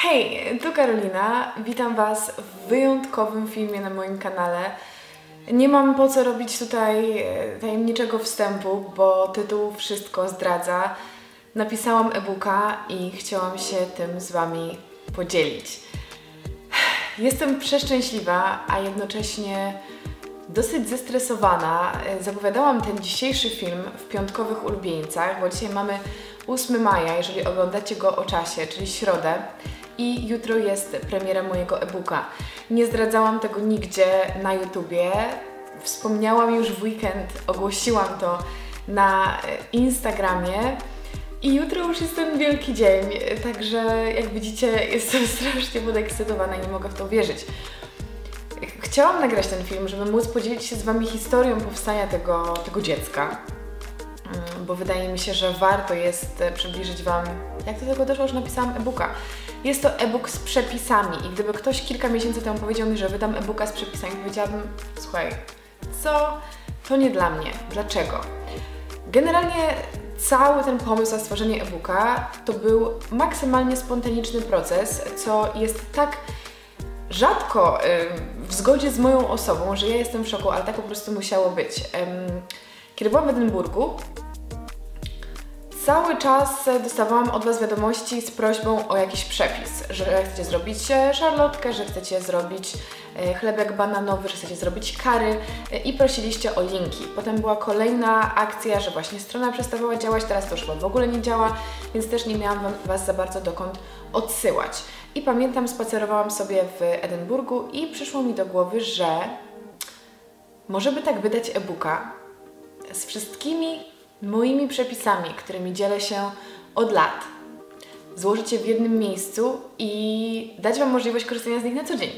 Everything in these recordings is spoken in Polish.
Hej, tu Karolina, witam Was w wyjątkowym filmie na moim kanale. Nie mam po co robić tutaj tajemniczego wstępu, bo tytuł wszystko zdradza. Napisałam e-booka i chciałam się tym z Wami podzielić. Jestem przeszczęśliwa, a jednocześnie dosyć zestresowana. Zapowiadałam ten dzisiejszy film w piątkowych ulubieńcach, bo dzisiaj mamy 8 maja, jeżeli oglądacie go o czasie, czyli środę. I jutro jest premiera mojego e-booka. Nie zdradzałam tego nigdzie na YouTubie. Wspomniałam już w weekend, ogłosiłam to na Instagramie. I jutro już jest ten wielki dzień, także jak widzicie, jestem strasznie podekscytowana i nie mogę w to wierzyć. Chciałam nagrać ten film, żeby móc podzielić się z Wami historią powstania tego dziecka, bo wydaje mi się, że warto jest przybliżyć Wam, jak do tego doszło, że napisałam e-booka. Jest to e-book z przepisami i gdyby ktoś kilka miesięcy temu powiedział mi, że wydam e-booka z przepisami, powiedziałabym, słuchaj, co? To nie dla mnie. Dlaczego? Generalnie cały ten pomysł na stworzenie e-booka to był maksymalnie spontaniczny proces, co jest tak rzadko w zgodzie z moją osobą, że ja jestem w szoku, ale tak po prostu musiało być. Kiedy byłam w Edynburgu, cały czas dostawałam od Was wiadomości z prośbą o jakiś przepis, że chcecie zrobić szarlotkę, że chcecie zrobić chlebek bananowy, że chcecie zrobić curry i prosiliście o linki. Potem była kolejna akcja, że właśnie strona przestawała działać, teraz to już w ogóle nie działa, więc też nie miałam Was za bardzo dokąd odsyłać. I pamiętam, spacerowałam sobie w Edynburgu i przyszło mi do głowy, że może by tak wydać e-booka z wszystkimi moimi przepisami, którymi dzielę się od lat, złożyć je w jednym miejscu i dać Wam możliwość korzystania z nich na co dzień.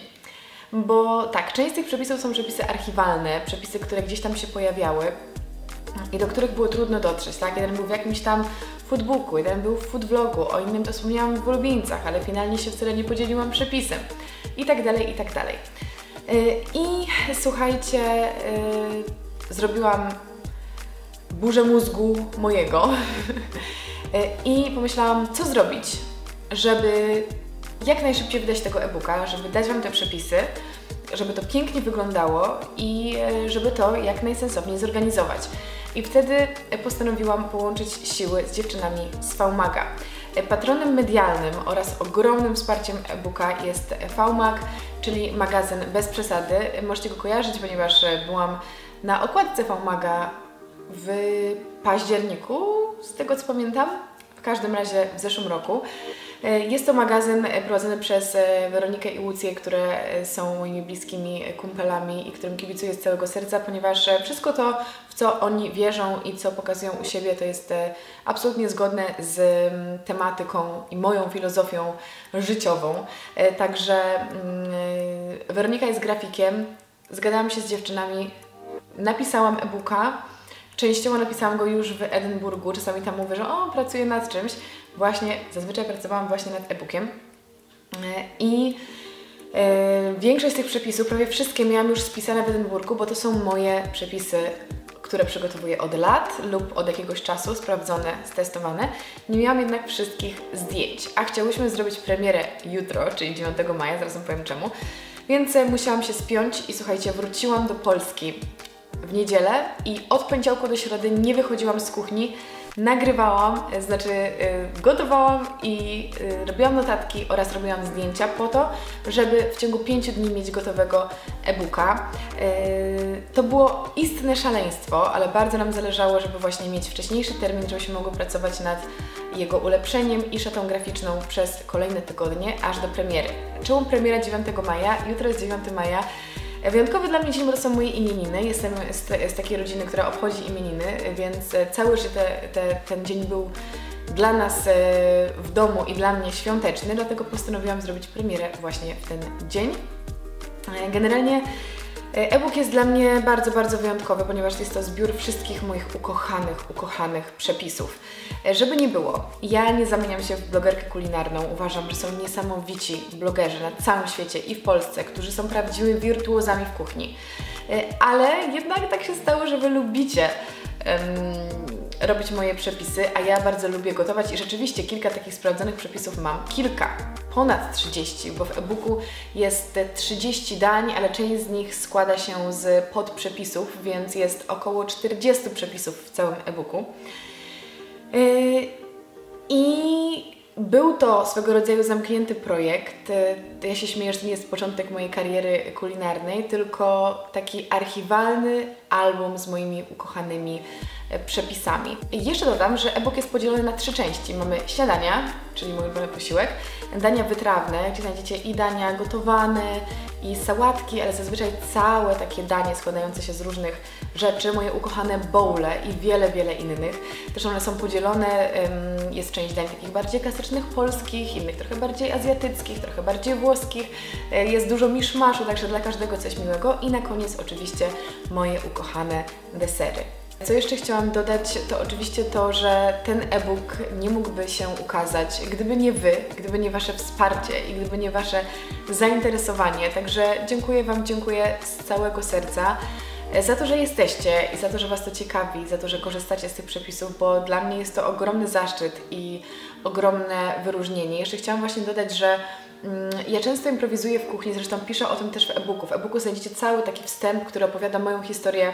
Bo tak, część z tych przepisów są przepisy archiwalne, przepisy, które gdzieś tam się pojawiały i do których było trudno dotrzeć, tak? Jeden był w jakimś tam foodbooku, jeden był w foodvlogu, o innym to wspomniałam w ulubieńcach, ale finalnie się wcale nie podzieliłam przepisem i tak dalej, i tak dalej. I słuchajcie, zrobiłam burzę mózgu mojego i pomyślałam, co zrobić, żeby jak najszybciej wydać tego e-booka, żeby dać Wam te przepisy, żeby to pięknie wyglądało i żeby to jak najsensowniej zorganizować. I wtedy postanowiłam połączyć siły z dziewczynami z Faumaga. Patronem medialnym oraz ogromnym wsparciem e-booka jest Faumag, czyli magazyn bez przesady. Możecie go kojarzyć, ponieważ byłam na okładce Faumaga w październiku, z tego co pamiętam, w każdym razie w zeszłym roku. Jest to magazyn prowadzony przez Weronikę i Łucję, które są moimi bliskimi kumpelami i którym kibicuję z całego serca, ponieważ wszystko to, w co oni wierzą i co pokazują u siebie, to jest absolutnie zgodne z tematyką i moją filozofią życiową. Także Weronika jest grafikiem, zgadałam się z dziewczynami, napisałam e-booka. Częściowo napisałam go już w Edynburgu, czasami tam mówię, że o, pracuję nad czymś. Właśnie, zazwyczaj pracowałam właśnie nad e-bookiem. I większość z tych przepisów, prawie wszystkie miałam już spisane w Edynburgu, bo to są moje przepisy, które przygotowuję od lat lub od jakiegoś czasu, sprawdzone, stestowane. Nie miałam jednak wszystkich zdjęć, a chciałyśmy zrobić premierę jutro, czyli 9 maja, zaraz Wam powiem czemu. Więc musiałam się spiąć i słuchajcie, wróciłam do Polski w niedzielę i od poniedziałku do środy nie wychodziłam z kuchni, nagrywałam, znaczy gotowałam i robiłam notatki oraz robiłam zdjęcia po to, żeby w ciągu 5 dni mieć gotowego e-booka. To było istne szaleństwo, ale bardzo nam zależało, żeby właśnie mieć wcześniejszy termin, żebyśmy mogły pracować nad jego ulepszeniem i szatą graficzną przez kolejne tygodnie, aż do premiery. Czemu premiera 9 maja? Jutro jest 9 maja. Wyjątkowy dla mnie dzień, bo to są moje imieniny. Jestem z takiej rodziny, która obchodzi imieniny, więc cały ten dzień był dla nas w domu i dla mnie świąteczny, dlatego postanowiłam zrobić premierę właśnie w ten dzień. Generalnie e-book jest dla mnie bardzo, bardzo wyjątkowy, ponieważ jest to zbiór wszystkich moich ukochanych przepisów. Żeby nie było, ja nie zamieniam się w blogerkę kulinarną. Uważam, że są niesamowici blogerzy na całym świecie i w Polsce, którzy są prawdziwymi wirtuozami w kuchni. Ale jednak tak się stało, że Wy lubicie robić moje przepisy, a ja bardzo lubię gotować i rzeczywiście kilka takich sprawdzonych przepisów mam. Kilka, ponad 30, bo w e-booku jest 30 dań, ale część z nich składa się z podprzepisów, więc jest około 40 przepisów w całym e-booku. I był to swego rodzaju zamknięty projekt. Ja się śmieję, że to nie jest początek mojej kariery kulinarnej, tylko taki archiwalny album z moimi ukochanymi przepisami. I jeszcze dodam, że e-book jest podzielony na 3 części. Mamy śniadania, czyli mój ulubiony posiłek, dania wytrawne, gdzie znajdziecie i dania gotowane, i sałatki, ale zazwyczaj całe takie danie składające się z różnych rzeczy, moje ukochane bowle i wiele, wiele innych. Też one są podzielone, jest część dań takich bardziej klasycznych polskich, innych trochę bardziej azjatyckich, trochę bardziej włoskich, jest dużo miszmaszu, także dla każdego coś miłego i na koniec oczywiście moje ukochane desery. Co jeszcze chciałam dodać, to oczywiście to, że ten e-book nie mógłby się ukazać, gdyby nie Wy, gdyby nie Wasze wsparcie i gdyby nie Wasze zainteresowanie. Także dziękuję Wam, dziękuję z całego serca za to, że jesteście i za to, że Was to ciekawi, za to, że korzystacie z tych przepisów, bo dla mnie jest to ogromny zaszczyt i ogromne wyróżnienie. Jeszcze chciałam właśnie dodać, że ja często improwizuję w kuchni, zresztą piszę o tym też w e-booku. W e-booku znajdziecie cały taki wstęp, który opowiada moją historię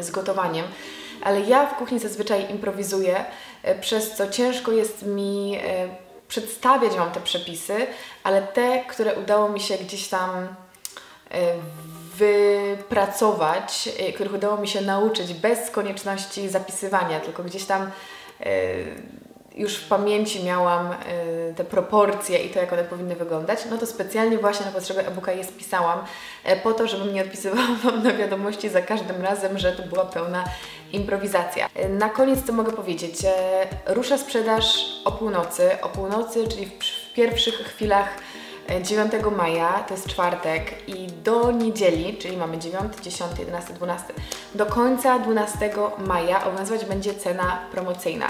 z gotowaniem, ale ja w kuchni zazwyczaj improwizuję, przez co ciężko jest mi przedstawiać Wam te przepisy, ale te, które udało mi się gdzieś tam wypracować, których udało mi się nauczyć bez konieczności zapisywania, tylko gdzieś tam już w pamięci miałam te proporcje i to, jak one powinny wyglądać, no to specjalnie właśnie na potrzeby e-booka je spisałam po to, żebym nie odpisywała Wam na wiadomości za każdym razem, że to była pełna improwizacja. Na koniec co mogę powiedzieć? Rusza sprzedaż o północy, czyli w pierwszych chwilach 9 maja, to jest czwartek, i do niedzieli, czyli mamy 9, 10, 11, 12, do końca 12 maja obowiązywać będzie cena promocyjna.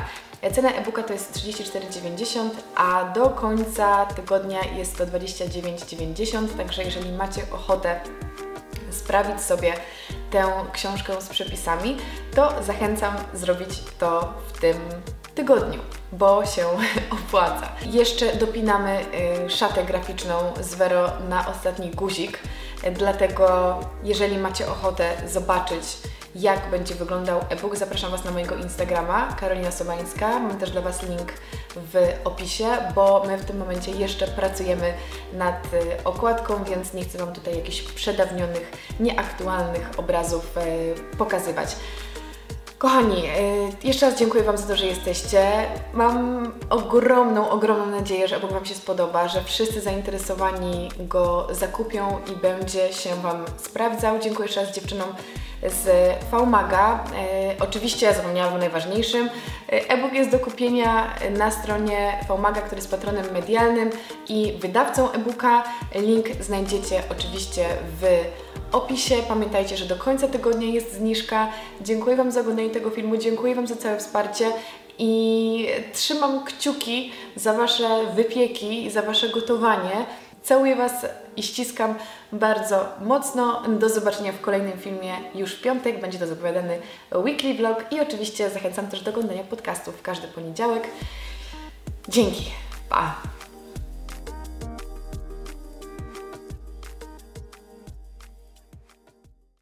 Cena e-booka to jest 34,90, a do końca tygodnia jest to 29,90, także jeżeli macie ochotę sprawić sobie tę książkę z przepisami, to zachęcam zrobić to w tym tygodniu, bo się opłaca. Jeszcze dopinamy szatę graficzną z Wero na ostatni guzik, dlatego jeżeli macie ochotę zobaczyć, jak będzie wyglądał e-book, zapraszam Was na mojego Instagrama, Karolina Sobańska. Mam też dla Was link w opisie, bo my w tym momencie jeszcze pracujemy nad okładką, więc nie chcę Wam tutaj jakichś przedawnionych, nieaktualnych obrazów pokazywać. Kochani, jeszcze raz dziękuję Wam za to, że jesteście. Mam ogromną nadzieję, że e-book Wam się spodoba, że wszyscy zainteresowani go zakupią i będzie się Wam sprawdzał. Dziękuję jeszcze raz dziewczynom z Faumaga. Oczywiście ja zapomniałam o najważniejszym. E-book jest do kupienia na stronie Faumaga, który jest patronem medialnym i wydawcą e-booka. Link znajdziecie oczywiście w opisie. Pamiętajcie, że do końca tygodnia jest zniżka. Dziękuję Wam za oglądanie tego filmu, dziękuję Wam za całe wsparcie i trzymam kciuki za Wasze wypieki i za Wasze gotowanie. Całuję Was i ściskam bardzo mocno. Do zobaczenia w kolejnym filmie już w piątek. Będzie to zapowiadany weekly vlog i oczywiście zachęcam też do oglądania podcastów w każdy poniedziałek. Dzięki, pa!